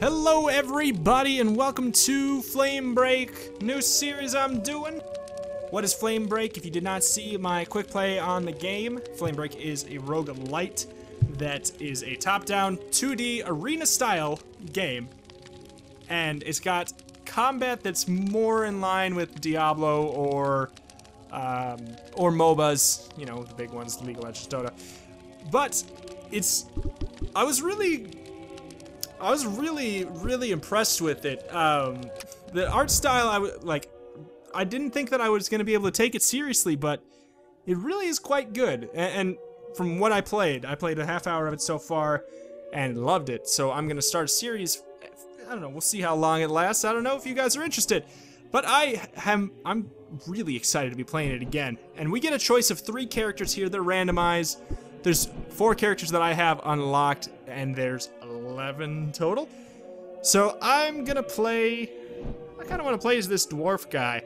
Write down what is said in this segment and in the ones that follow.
Hello everybody and welcome to Flame Break, new series I'm doing. What is Flame Break? If you did not see my quick play on the game, Flame Break is a roguelite that is a top-down 2D arena style game. And it's got combat that's more in line with Diablo or MOBAs, you know, the big ones, League of Legends, Dota. But I was really impressed with it. The art style, I didn't think that I was going to be able to take it seriously, but it really is quite good. And from what I played a half hour of it so far and loved it. So I'm going to start a series. I don't know, we'll see how long it lasts. I don't know if you guys are interested. But I'm really excited to be playing it again. And we get a choice of 3 characters here. They're randomized. There's 4 characters that I have unlocked, and there's 11 total. So I'm gonna play, I kinda wanna play as this dwarf guy.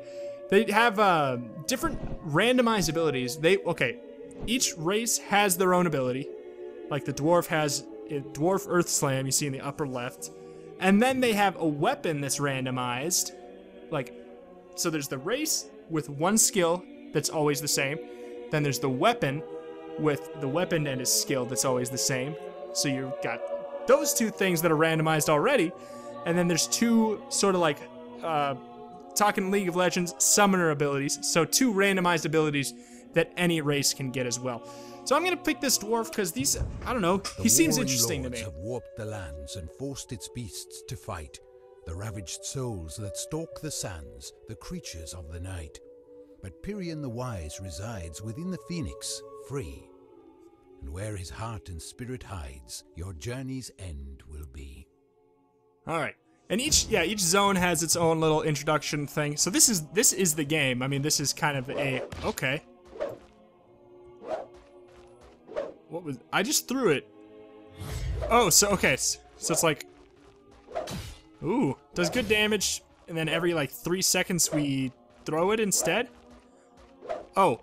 They have different randomized abilities. Each race has their own ability. Like the dwarf has a dwarf earth slam, you see in the upper left. And then they have a weapon that's randomized. So there's the race with one skill that's always the same. Then there's the weapon with the weapon and his skill that's always the same. So you've got those 2 things that are randomized already, and then there's 2 sort of like talking League of Legends summoner abilities, so 2 randomized abilities that any race can get as well. So I'm gonna pick this dwarf because he seems interesting to me. The warring lords have warped the lands and forced its beasts to fight, the ravaged souls that stalk the sands, the creatures of the night. But Pyrrion the Wise resides within the Phoenix, free. And where his heart and spirit hides, your journey's end will be. Alright. And each zone has its own little introduction thing. So this is the game. I mean, this is kind of a... Okay. What was... I just threw it. Oh, so... Okay. So it's like... Ooh. Does good damage. And then every, 3 seconds we throw it instead? Oh.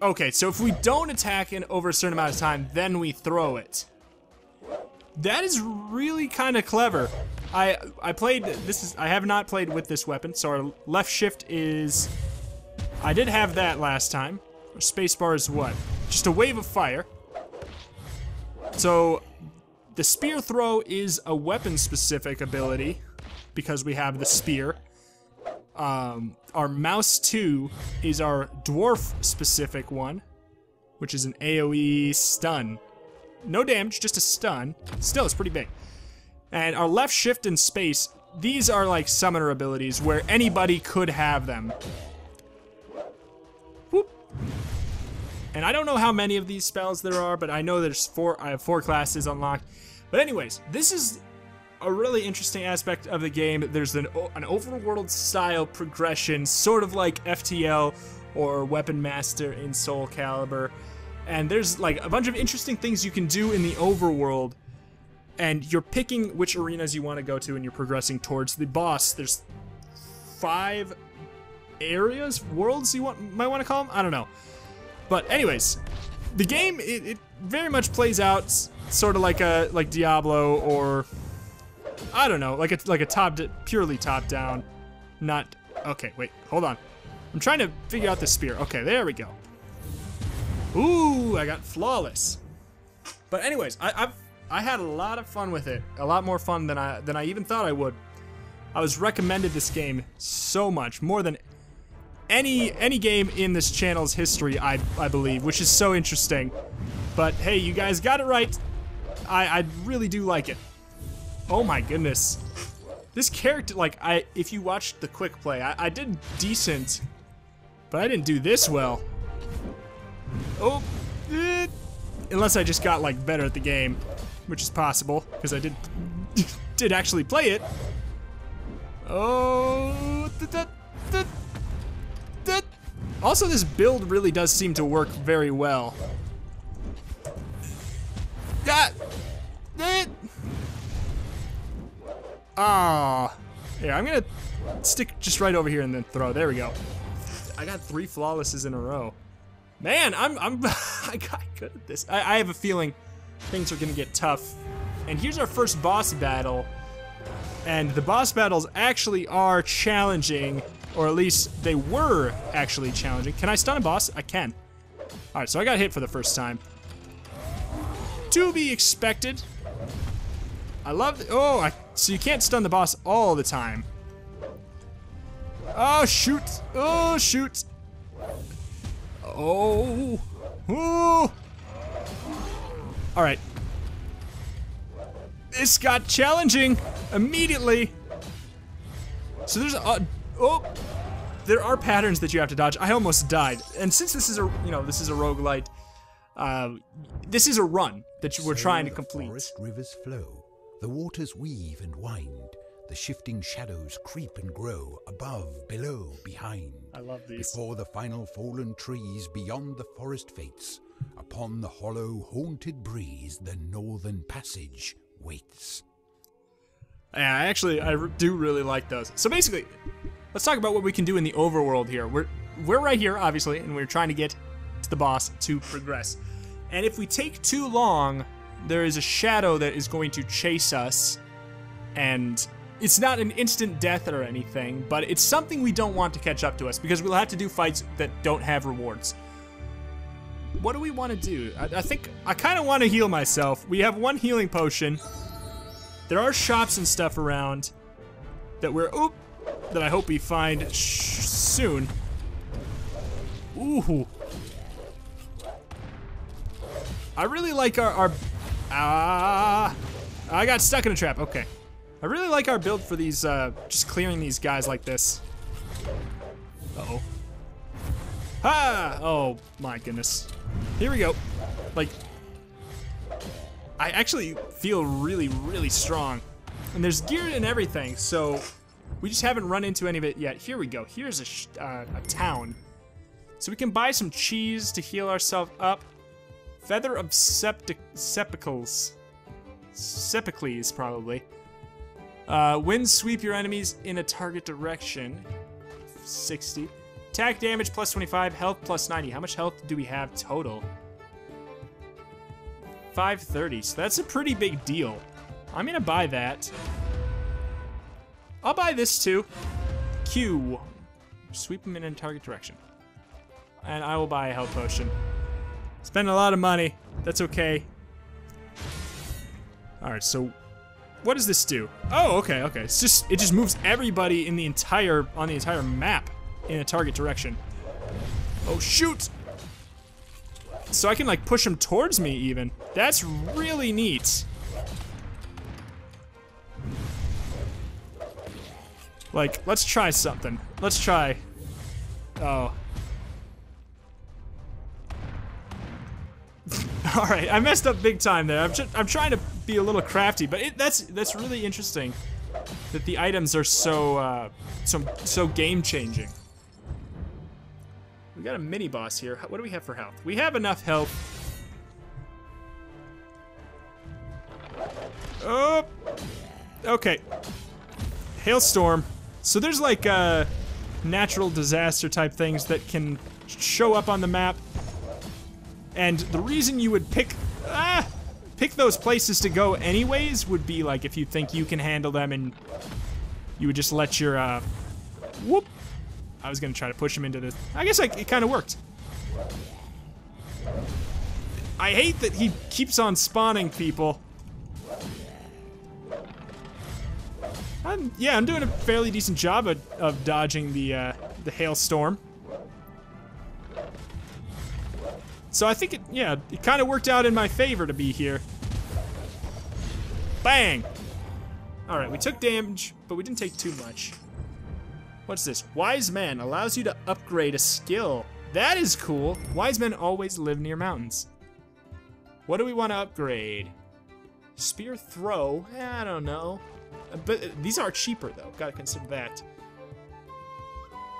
Okay, so if we don't attack in over a certain amount of time, then we throw it. That is really kind of clever. I have not played with this weapon, so our left shift is... I did have that last time. Spacebar is what? Just a wave of fire. So, the spear throw is a weapon-specific ability, because we have the spear. Our mouse 2 is our dwarf specific one, which is an AoE stun. No damage, just a stun. Still, it's pretty big. And our left shift and space, these are like summoner abilities where anybody could have them. Whoop. And I don't know how many of these spells there are, but I know there's 4. I have 4 classes unlocked. But anyways, this is a really interesting aspect of the game. There's an overworld style progression, sort of like FTL or Weapon Master in Soul Calibur. And there's a bunch of interesting things you can do in the overworld, and you're picking which arenas you want to go to and you're progressing towards the boss. There's 5 areas, worlds you might want to call them, I don't know. But anyways, the game, it very much plays out sort of like Diablo, or I don't know, like a purely top-down, not... Okay, wait, hold on. I'm trying to figure out the spear. Okay, there we go. Ooh, I got flawless. But anyways, I had a lot of fun with it. A lot more fun than I even thought I would. I was recommended this game so much, more than any game in this channel's history, I believe, which is so interesting. But hey, you guys got it right. I really do like it. Oh my goodness. This character, if you watched the quick play, I did decent, but I didn't do this well. Oh, unless I just got, better at the game, which is possible, because I did actually play it. Oh, also this build really does seem to work very well. Ah, yeah, I'm gonna stick just right over here and then throw. There we go. I got 3 flawlesses in a row. Man, I got good at this. I have a feeling things are gonna get tough. And here's our first boss battle. And the boss battles actually are challenging, or at least they were actually challenging. Can I stun a boss? I can. Alright, so I got hit for the first time. To be expected. I love the, so you can't stun the boss all the time. Oh, shoot. Oh, shoot. Oh. Ooh. All right. This got challenging immediately. So there's a, there are patterns that you have to dodge. I almost died. And since this is a, you know, this is a roguelite, this is a run that you were trying to complete. The forest rivers flow, the waters weave and wind, the shifting shadows creep and grow, above, below, behind. I love these. Before the final fallen trees, beyond the forest fates, upon the hollow, haunted breeze, the northern passage waits. Yeah, actually, I do really like those. So basically, let's talk about what we can do in the overworld here. We're right here, obviously, and we're trying to get to the boss to progress. And if we take too long, there is a shadow that is going to chase us, and it's not an instant death or anything, but it's something we don't want to catch up to us, because we'll have to do fights that don't have rewards. What do we want to do? I think I kind of want to heal myself. We have one healing potion. There are shops and stuff around that we're that I hope we find soon. Ooh. I really like our I got stuck in a trap. Okay. I really like our build for these just clearing these guys like this. Uh-oh. Ha! Oh my goodness. Here we go. Like, I actually feel really, really strong. And there's gear and everything, so we just haven't run into any of it yet. Here we go. Here's a town. So we can buy some cheese to heal ourselves up. Feather of Sepicles. Sepicles, probably. Wind sweep your enemies in a target direction. 60. Attack damage plus 25, health plus 90. How much health do we have total? 530, so that's a pretty big deal. I'm gonna buy that. I'll buy this too. Q. Sweep them in a target direction. And I will buy a health potion. Spend a lot of money. That's okay. Alright, so what does this do? Oh, okay, okay. It's just it just moves everybody in the entire on the entire map in a target direction. Oh shoot! So I can like push him towards me even. That's really neat. Like, let's try something. Let's try. Oh. All right, I messed up big time there. I'm trying to be a little crafty, but that's really interesting that the items are so so game changing. We got a mini boss here. What do we have for health? We have enough health. Oh, okay. Hailstorm. So there's like natural disaster type things that can show up on the map. And the reason you would pick those places to go anyways would be like if you think you can handle them and you would just let your, whoop. I was gonna try to push him into this. I guess it kind of worked. I hate that he keeps on spawning people. I'm doing a fairly decent job of dodging the hailstorm. So I think it kind of worked out in my favor to be here. Bang! All right, we took damage, but we didn't take too much. What's this? Wise Man allows you to upgrade a skill. That is cool. Wise men always live near mountains. What do we want to upgrade? Spear throw? I don't know. But these are cheaper though, gotta consider that.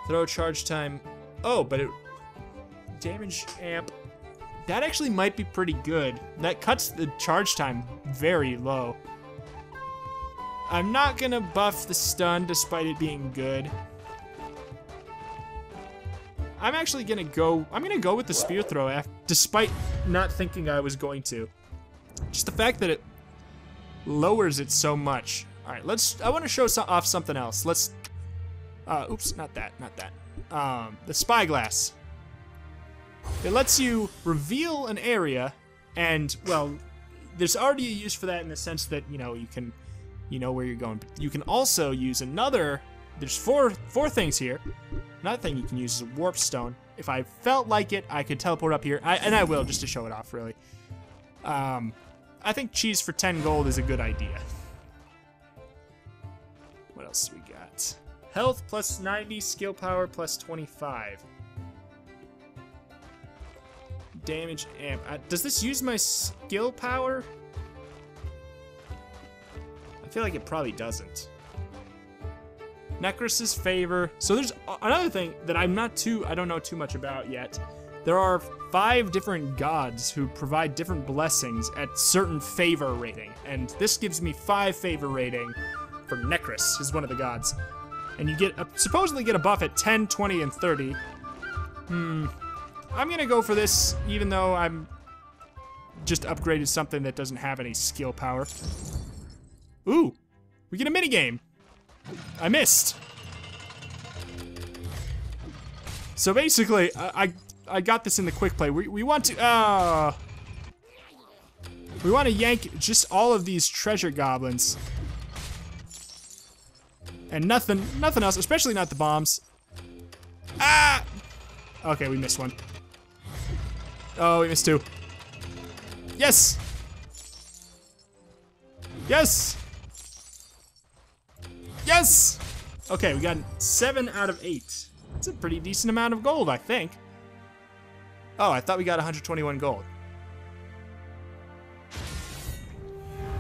Throw charge time. Oh, but it, damage amp. That actually might be pretty good. That cuts the charge time very low. I'm not gonna buff the stun despite it being good. I'm actually gonna go, I'm gonna go with the spear throw despite not thinking I was going to. Just the fact that it lowers it so much. All right, let's, I want to show off something else. Let's, oops, not that. The spyglass. It lets you reveal an area, and, well, there's already a use for that in the sense that, you know, you can, you know where you're going. But you can also use another, there's four things here. Another thing you can use is a warp stone. If I felt like it, I could teleport up here, and I will, just to show it off, really. I think cheese for 10 gold is a good idea. What else we got? Health plus 90, skill power plus 25. Damage amp. Does this use my skill power? I feel like it probably doesn't. Necros's favor. So there's another thing that I don't know too much about yet. There are 5 different gods who provide different blessings at certain favor rating. And this gives me 5 favor rating for Necros, who's one of the gods. And you get supposedly get a buff at 10, 20, and 30. I'm gonna go for this, even though I'm just upgraded something that doesn't have any skill power. Ooh, we get a minigame. I missed. So basically, I got this in the quick play. We want to we want to yank just all of these treasure goblins and nothing else, especially not the bombs. Ah! Okay, we missed one. Oh, we missed 2. Yes! Yes! Yes! Okay, we got 7 out of 8. That's a pretty decent amount of gold, I think. Oh, I thought we got 121 gold.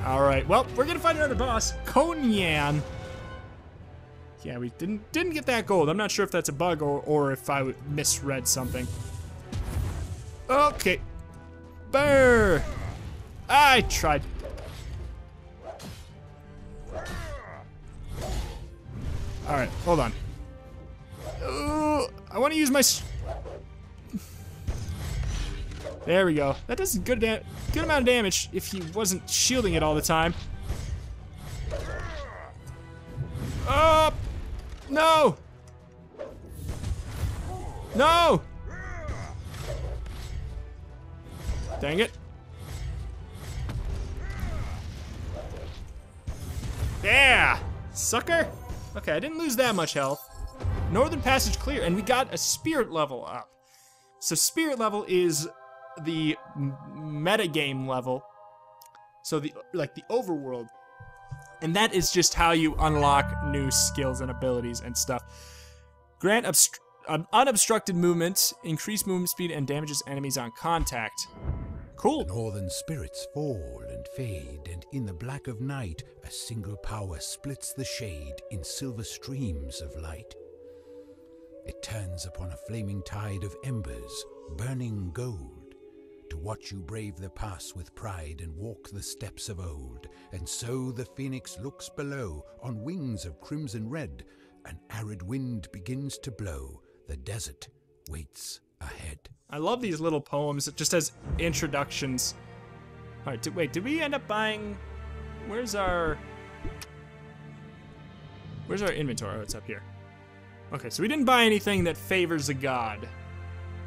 Alright, well, we're gonna find another boss, Konyan. Yeah, we didn't get that gold. I'm not sure if that's a bug or if I misread something. Okay. Burr! I tried. Alright, hold on. Ooh, I want to use my... There we go. That does good amount of damage if he wasn't shielding it all the time. Up! No! No! Dang it. Yeah! Sucker! Okay, I didn't lose that much health. Northern Passage clear, and we got a spirit level up. So spirit level is the metagame level. So the overworld. And that is just how you unlock new skills and abilities and stuff. Grant unobstructed movement, increased movement speed, and damages enemies on contact. Cool. The northern spirits fall and fade, and in the black of night, a single power splits the shade in silver streams of light. It turns upon a flaming tide of embers, burning gold. To watch you brave the pass with pride and walk the steps of old. And so the phoenix looks below on wings of crimson red. An arid wind begins to blow. The desert waits ahead. I love these little poems just as introductions. All right, wait, did we end up buying... Where's our inventory? Oh, it's up here. Okay, so we didn't buy anything that favors a god.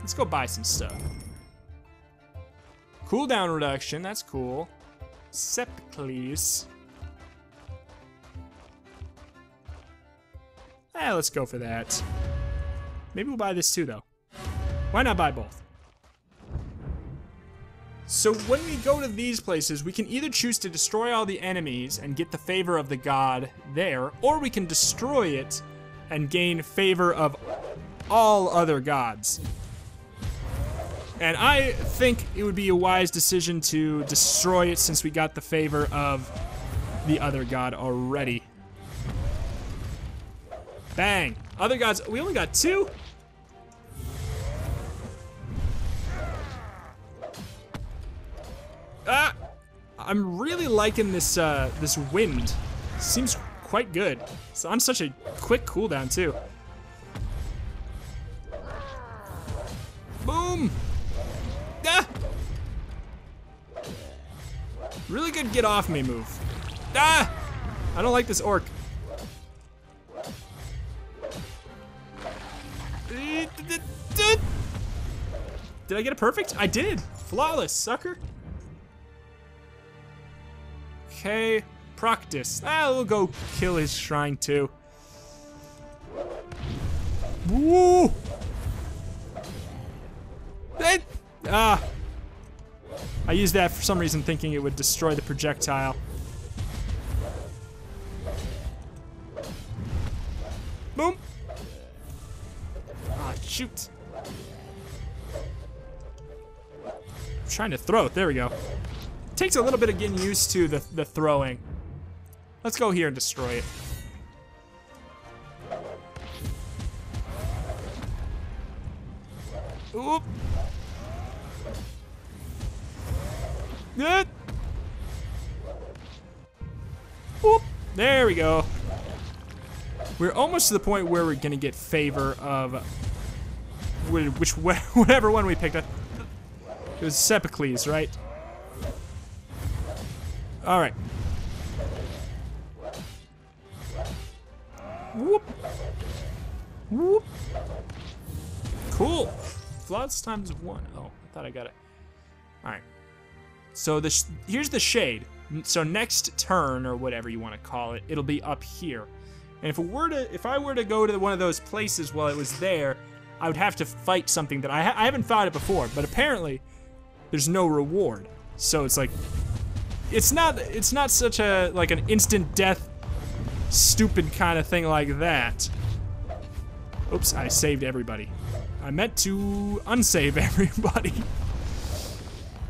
Let's go buy some stuff. Cooldown reduction, that's cool. Sepicles. Let's go for that. Maybe we'll buy this too, though. Why not buy both? So when we go to these places, we can either choose to destroy all the enemies and get the favor of the god there, or we can destroy it and gain favor of all other gods. And I think it would be a wise decision to destroy it since we got the favor of the other god already. Bang! Other gods, we only got 2? Ah! I'm really liking this, this wind. Seems quite good. It's on such a quick cooldown, too. Boom! Ah! Really good get off me move. Ah! I don't like this orc. Did I get it perfect? I did. Flawless, sucker. Okay, Proctus. Ah, we'll go kill his shrine too. Woo! Ah! I used that for some reason thinking it would destroy the projectile. Boom! Ah, shoot! I'm trying to throw it, there we go. It takes a little bit of getting used to the throwing. Let's go here and destroy it. Oop! Good. Whoop. There we go. We're almost to the point where we're gonna get favor of whatever one we picked up. It was Sepicles, right? All right. Whoop. Whoop. Cool. Flawless times one. Oh, I thought I got it. All right. So here's the shade. So next turn, or whatever you want to call it, it'll be up here. And if I were to go to one of those places while it was there, I would have to fight something that I haven't fought it before. But apparently, there's no reward. So it's like, it's not such a like an instant death, stupid kind of thing like that. Oops, I saved everybody. I meant to unsave everybody.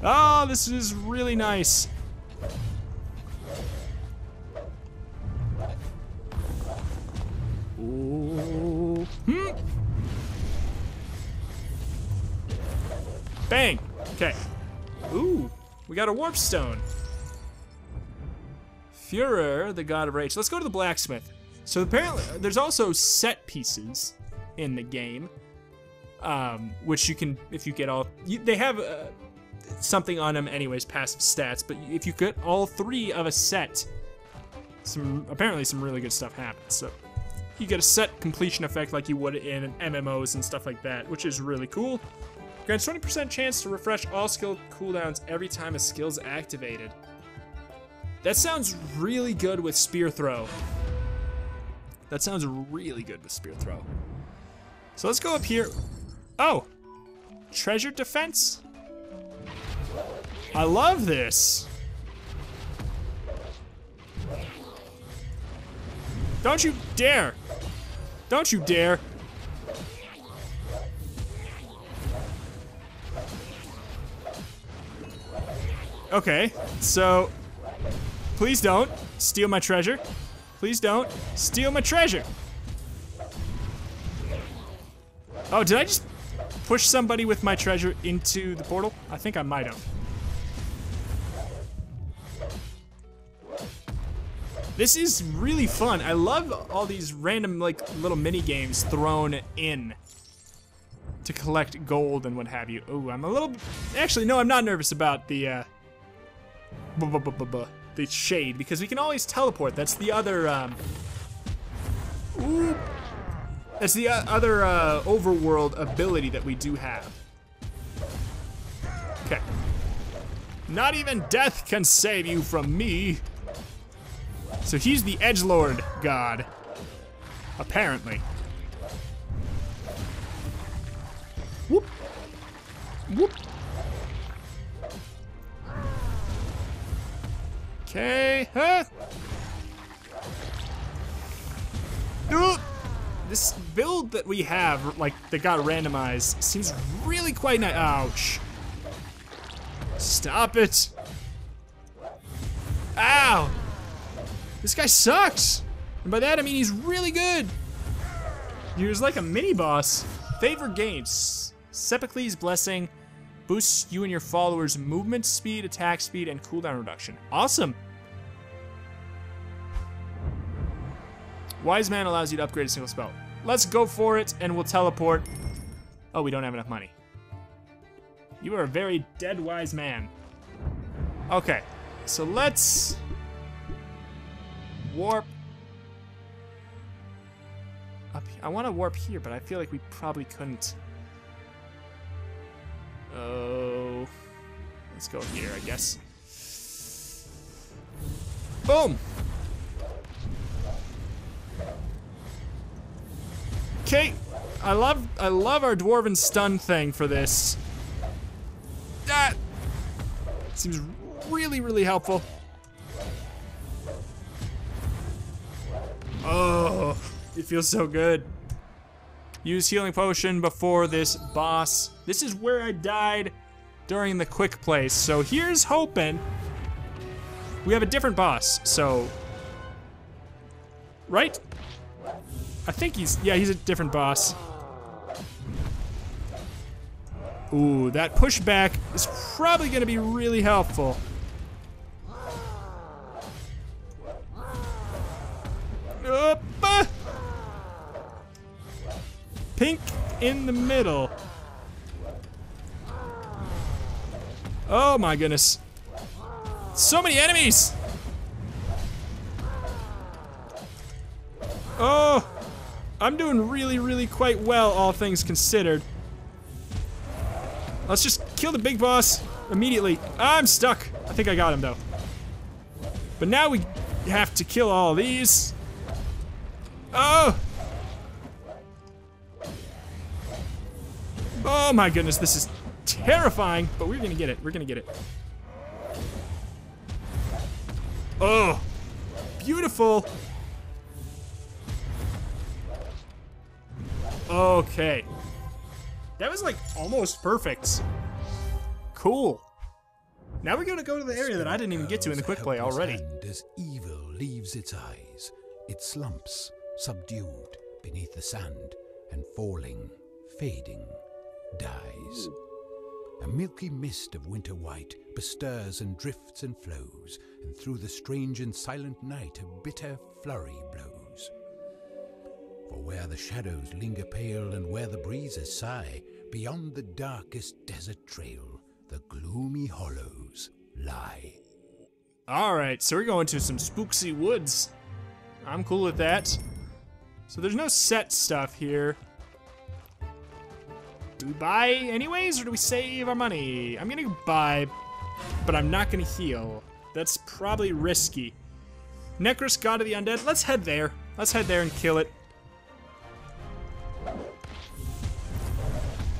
Oh, this is really nice. Ooh. Hmm. Bang. Okay. Ooh, we got a warp stone. Führer, the god of rage. Let's go to the blacksmith. So apparently, there's also set pieces in the game, which you can if you get all. They have. Something on them anyways, passive stats, but if you get all three of a set, apparently some really good stuff happens. So you get a set completion effect like you would in MMOs and stuff like that, which is really cool. Grants 20% chance to refresh all skill cooldowns every time a skill's activated. That sounds really good with spear throw. That sounds really good with spear throw. So let's go up here. Oh, treasure defense? I love this. Don't you dare. Don't you dare. Okay, so please don't steal my treasure. Please don't steal my treasure. Oh, did I just push somebody with my treasure into the portal? I think I might have. This is really fun. I love all these random, like, little mini games thrown in to collect gold and what have you. Ooh, I'm a little. Actually, no, I'm not nervous about the shade because we can always teleport. That's the other. Ooh, that's the other overworld ability that we do have. Okay. Not even death can save you from me. So he's the edgelord god, apparently. Whoop. Whoop. Okay, huh? Ooh. This build that we have, like, that got randomized, seems really quite nice. Ouch. Stop it. Ow. This guy sucks! And by that I mean he's really good! He was like a mini-boss. Favor gains. Sepicles Blessing boosts you and your followers' movement speed, attack speed, and cooldown reduction. Awesome! Wise Man allows you to upgrade a single spell. Let's go for it, and we'll teleport. Oh, we don't have enough money. You are a very dead wise man. Okay, so let's... warp up here. I want to warp here, but I feel like we probably couldn't. Oh, let's go here, I guess. Boom! Okay, I love our dwarven stun thing for this. That seems really, really helpful. Oh, it feels so good. Use healing potion before this boss. This is where I died during the quick place. So here's hoping we have a different boss. So, right? I think he's, yeah, he's a different boss. Ooh, that pushback is probably gonna be really helpful. Pink in the middle. Oh my goodness. So many enemies! Oh, I'm doing really, really quite well, all things considered. Let's just kill the big boss immediately. I'm stuck. I think I got him though. But now we have to kill all these. Oh! Oh my goodness, this is terrifying, but we're gonna get it, we're gonna get it. Oh, beautiful. Okay. That was like almost perfect. Cool. Now we're gonna go to the area that I didn't even get to in the quick play already. As evil leaves its eyes, it slumps, subdued beneath the sand, and falling, fading, dies. A milky mist of winter white bestirs and drifts and flows, and through the strange and silent night a bitter flurry blows. For where the shadows linger pale and where the breezes sigh, beyond the darkest desert trail, the gloomy hollows lie. Alright, so we're going to some spooksy woods. I'm cool with that. So there's no set stuff here. Do we buy anyways, or do we save our money? I'm gonna buy, but I'm not gonna heal. That's probably risky. Necros, God of the Undead, let's head there. Let's head there and kill it.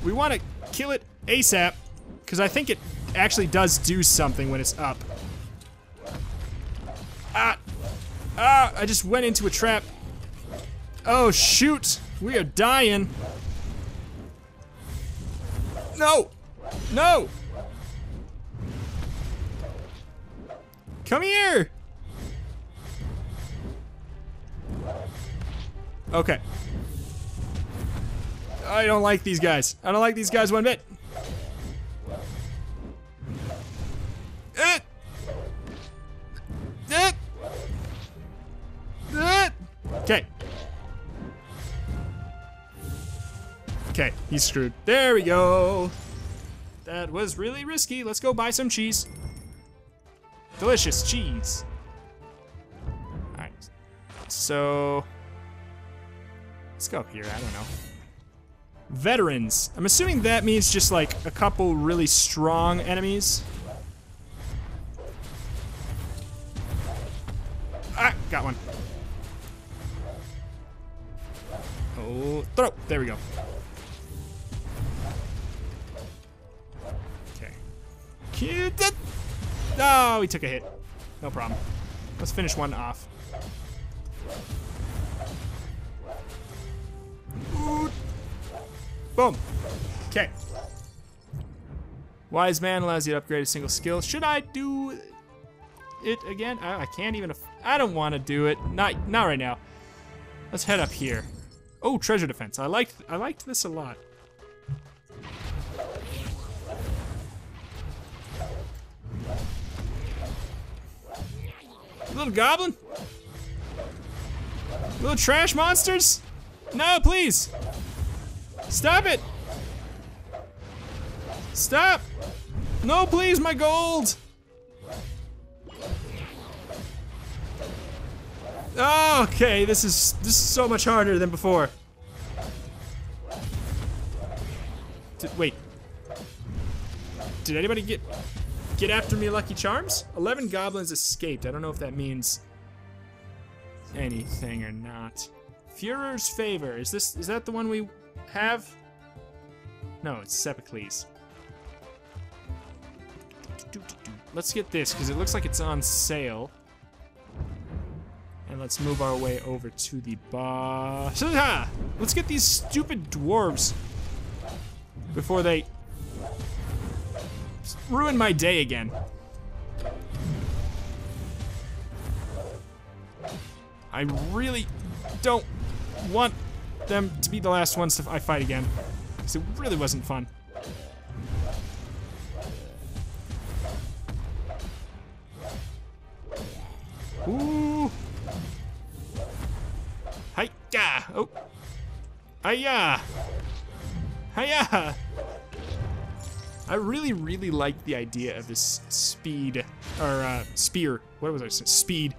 We wanna kill it ASAP, because I think it actually does do something when it's up. Ah, I just went into a trap. Oh shoot, we are dying. No! No! Come here! Okay. I don't like these guys. I don't like these guys one bit. Okay. Okay, he's screwed. There we go. That was really risky. Let's go buy some cheese. Delicious cheese. All right. So, let's go up here. I don't know. Veterans. I'm assuming that means just like a couple really strong enemies. Ah, got one. Oh, throw. There we go. Oh, he took a hit. No problem. Let's finish one off. Ooh. Boom. Okay. Wise man allows you to upgrade a single skill. Should I do it again? I can't even. I don't want to do it. Not right now. Let's head up here. Oh, treasure defense. I liked this a lot. Little goblin? Little trash monsters? No, please! Stop it! Stop! No, please, my gold! Okay, this is so much harder than before. Wait. Did anybody get after me, Lucky Charms? 11 goblins escaped. I don't know if that means anything or not. Führer's favor. Is that the one we have? No, it's Sepicles. Let's get this because it looks like it's on sale. And let's move our way over to the bar. Let's get these stupid dwarves before they ruin my day again. I really don't want them to be the last ones I fight again, because it really wasn't fun. Ooh. Hi-ya! Oh. Hi-ya! Hi-ya! I really like the idea of this spear. What was I saying? Speed.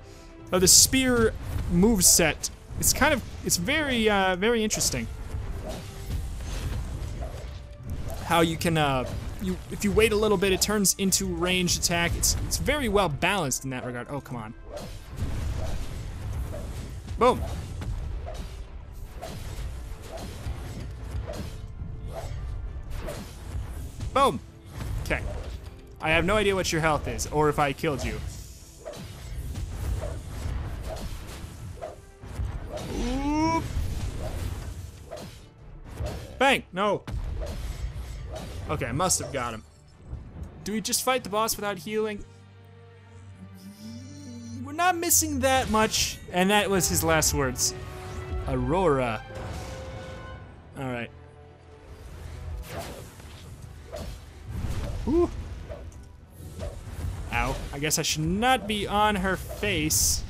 Oh, the spear moveset. It's kind of, it's very, very interesting. How you can, if you wait a little bit, it turns into ranged attack. It's very well balanced in that regard. Oh, come on. Boom. Boom. Okay. I have no idea what your health is, or if I killed you. Oop. Bang! No. Okay, I must have got him. Do we just fight the boss without healing? We're not missing that much, and that was his last words. Aurora. All right. Ooh. Ow. I guess I should not be on her face.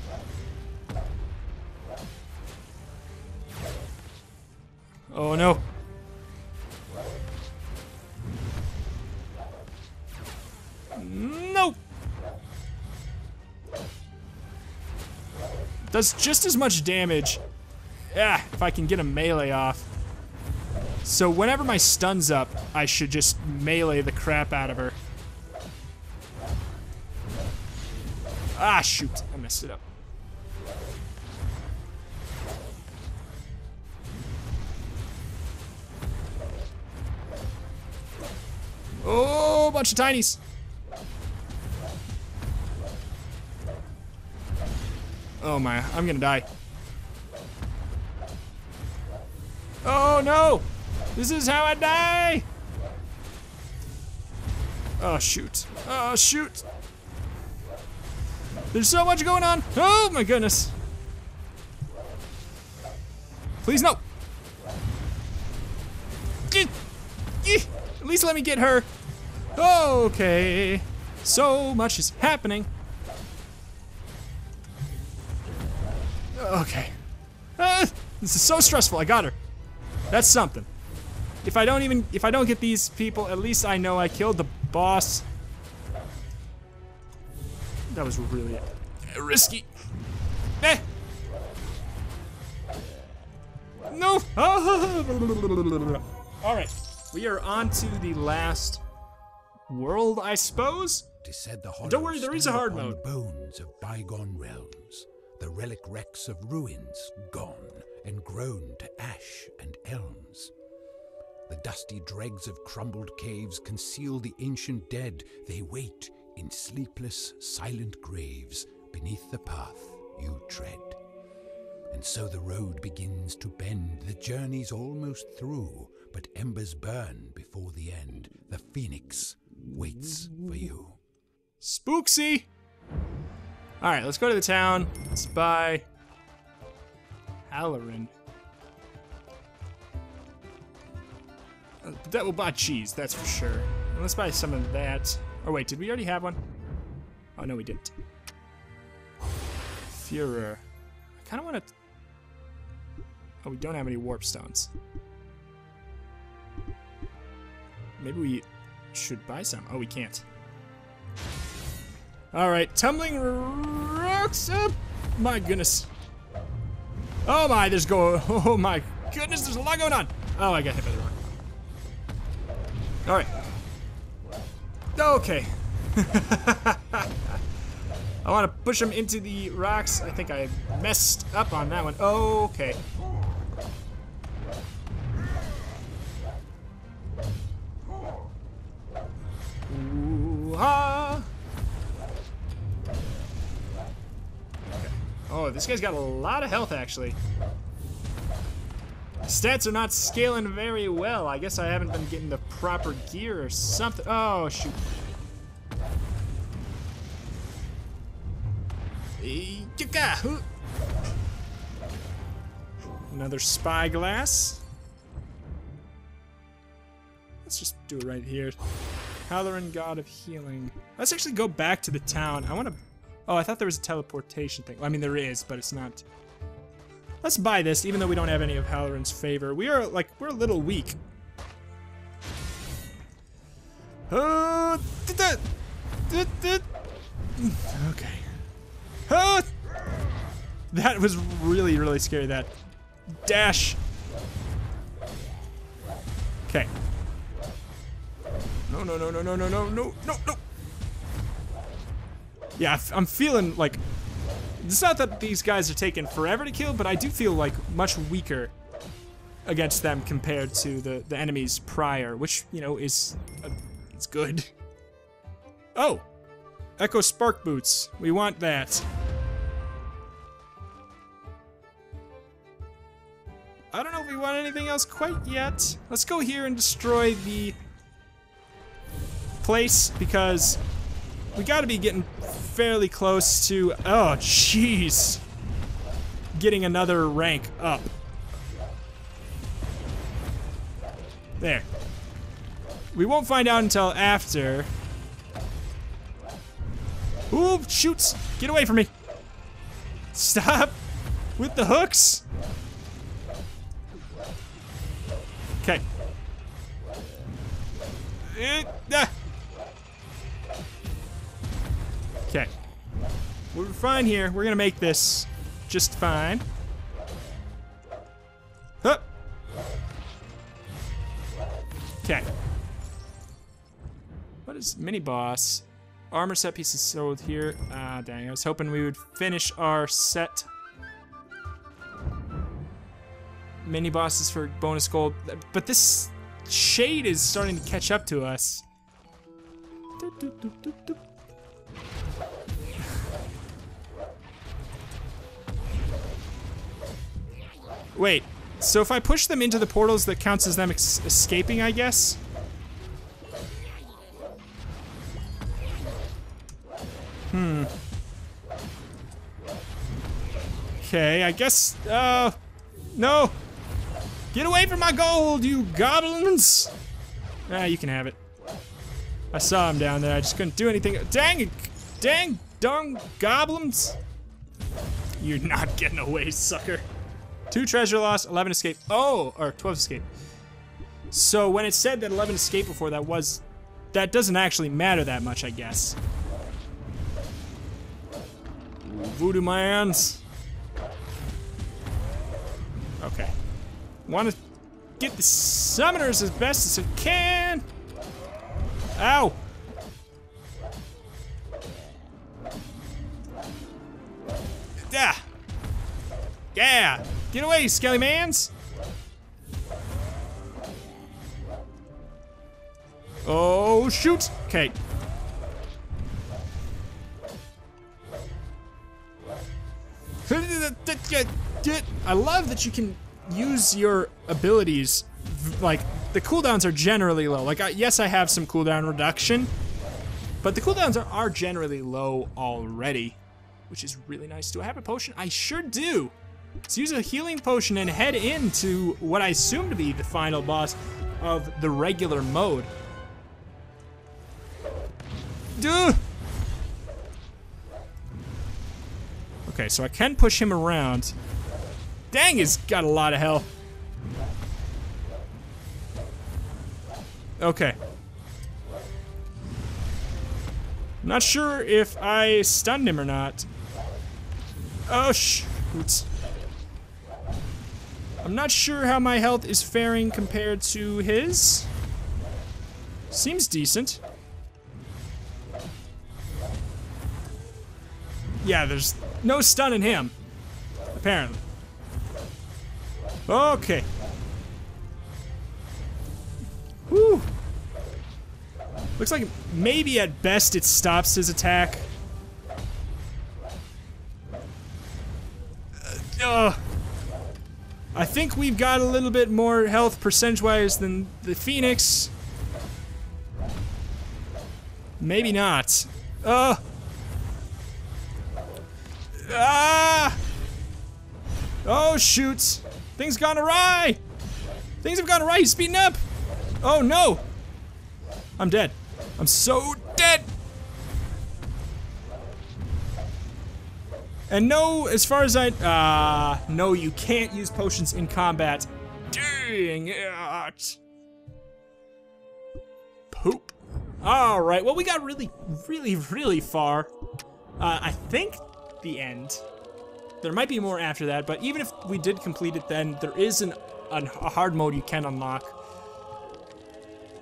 Oh no. Nope. Does just as much damage. Yeah, if I can get a melee off. So whenever my stun's up, I should just melee the crap out of her. Ah, shoot. I messed it up. Oh, bunch of tinies. Oh my, I'm gonna die. Oh no! This is how I die! Oh shoot. Oh shoot. There's so much going on. Oh my goodness. Please no. At least let me get her. Okay. So much is happening. Okay. This is so stressful. I got her. That's something. If I don't get these people, at least I know I killed the boss. That was really risky. Eh. No. All right. We are on to the last world, I suppose. Don't worry, there is a hard mode. Bones of bygone realms, the relic wrecks of ruins gone and grown to ash and elms. The dusty dregs of crumbled caves conceal the ancient dead. They wait in sleepless, silent graves beneath the path you tread. And so the road begins to bend. The journey's almost through, but embers burn before the end. The Phoenix waits for you. Spooksy! All right, let's go to the town. Let's buy Halloran. That will buy cheese, that's for sure. Let's buy some of that. Oh wait, did we already have one? Oh no, we didn't. Führer. I kind of want to... Oh, we don't have any warp stones. Maybe we should buy some. Oh, we can't. All right, tumbling rocks up. My goodness. Oh my, there's go. Oh my goodness, there's a lot going on. Oh, I got hit by the rock. All right. Okay. I want to push him into the rocks. I think I messed up on that one. Okay. Ooh-ha. Okay. Oh, this guy's got a lot of health, actually. Stats are not scaling very well. I guess I haven't been getting the proper gear or something. Oh, shoot. Another spyglass. Let's just do it right here. Halloran, God of Healing. Let's actually go back to the town. I want to... Oh, I thought there was a teleportation thing. Well, I mean, there is, but it's not... Let's buy this, even though we don't have any of Halloran's favor. We are, like, we're a little weak. Okay. Oh, that was really, really scary, that dash. Okay. No, no, no, no, no, no, no, no, no, no. Yeah, I'm feeling like... It's not that these guys are taking forever to kill, but I do feel like much weaker against them compared to the enemies prior, which, you know, is it's good. Oh! Echo Spark Boots. We want that. I don't know if we want anything else quite yet. Let's go here and destroy the place, because we gotta be getting fairly close to... Oh, jeez. Getting another rank up. There. We won't find out until after... Ooh, shoots! Get away from me! Stop with the hooks! Okay. Okay. We're fine here. We're gonna make this just fine. Huh. Okay. What is mini boss? Armor set pieces sold here. Ah, dang, I was hoping we would finish our set. Mini bosses for bonus gold. But this shade is starting to catch up to us. Wait, so if I push them into the portals, that counts as them escaping, I guess? Hmm. Okay, I guess, no! Get away from my gold, you goblins! Ah, you can have it. I saw him down there, I just couldn't do anything. Dang, dang, dung, goblins! You're not getting away, sucker. 2 treasure loss, 11 escape. Oh, or 12 escape. So when it said that 11 escape before, that was... That doesn't actually matter that much, I guess. Voodoo Mans. Okay. Want to get the summoners as best as I can. Ow. Yeah. Yeah. Get away, Skelly Mans. Oh, shoot. Okay. I love that you can use your abilities, like, the cooldowns are generally low. Like, yes, I have some cooldown reduction, but the cooldowns are generally low already, which is really nice. Do I have a potion? I sure do! Let's use a healing potion and head into what I assume to be the final boss of the regular mode. Duh! Okay, so I can push him around. Dang, he's got a lot of health. Okay. Not sure if I stunned him or not. Oh, shoot. I'm not sure how my health is faring compared to his. Seems decent. Yeah, there's no stun in him, apparently. Okay. Whew. Looks like maybe at best it stops his attack. I think we've got a little bit more health percentage-wise than the Phoenix. Maybe not. Oh, shoot. Things gone awry. Things have gone awry. He's speeding up. Oh, no. I'm dead. I'm so dead. And no, as far as I... no, you can't use potions in combat. Dang it. Poop. All right. Well, we got really, really, really far. I think... the end. There might be more after that, but even if we did complete it, then there is a hard mode you can unlock.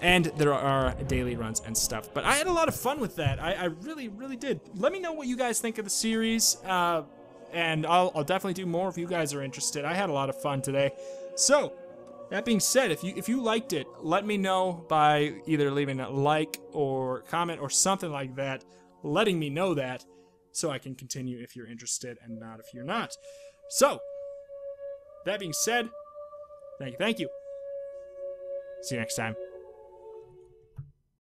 And there are daily runs and stuff. But I had a lot of fun with that. I really, really did. Let me know what you guys think of the series, and I'll definitely do more if you guys are interested. I had a lot of fun today. So, that being said, if you liked it, let me know by either leaving a like or comment or something like that, letting me know that. So I can continue if you're interested and not if you're not. So, that being said, thank you. See you next time.